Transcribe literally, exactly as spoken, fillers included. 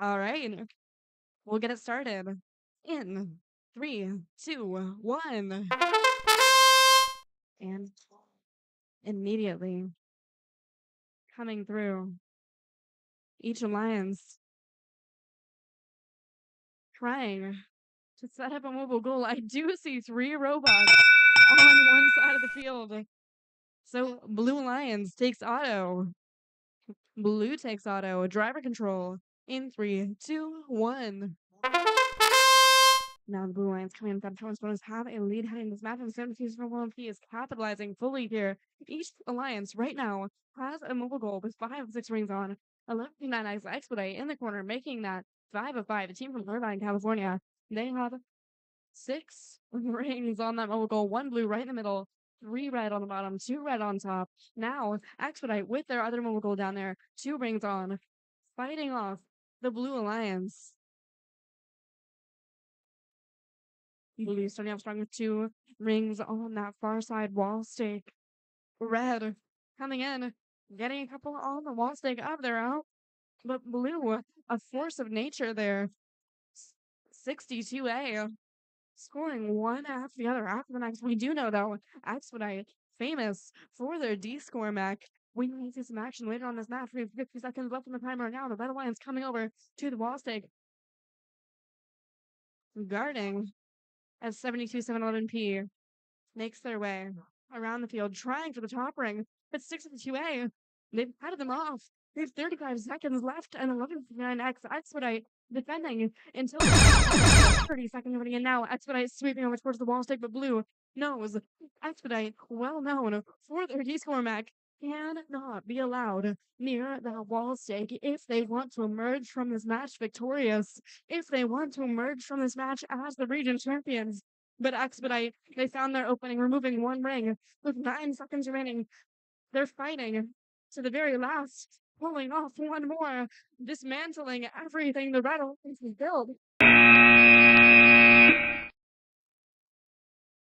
All right, we'll get it started in three, two, one. And immediately coming through each alliance, trying to set up a mobile goal. I do see three robots on one side of the field. So Blue Alliance takes auto. Blue takes auto. Driver control in three, two, one. Now the Blue Alliance coming in with that performance bonus have a lead heading this match, and seven two seven one P is capitalizing fully here. Each alliance right now has a mobile goal with five of six rings on. eleven fifty-nine X Expedite in the corner, making that five of five. A team from Irvine, California. They have six rings on that mobile goal. One blue right in the middle, three red on the bottom, two red on top. Now Expedite with their other mobile goal down there, two rings on, fighting off the Blue Alliance. Blue starting up strong with two rings on that far side wall stake. Red coming in, getting a couple on the wall stake up their own. But Blue, a force of nature there. sixty-two A scoring one after the other after the next. We do know, though, Expedite, famous for their D-score mech. We need to see some action later on this match. We have fifty seconds left on the timer now. The Red Alliance coming over to the wall stake, guarding as seven two seven one one P makes their way around the field, trying for the top ring. But sixty-two A, they've headed them off. There's thirty-five seconds left, and eleven fifty-nine X Expedite defending until thirty seconds remaining. And now Expedite sweeping over towards the wall stake, but Blue knows Expedite, well known for their D-score mech, cannot be allowed near that wall stake if they want to emerge from this match victorious, if they want to emerge from this match as the region champions. But Expedite, they found their opening, removing one ring with nine seconds remaining. They're fighting to the very last, pulling off one more, dismantling everything the Red Alliance has built.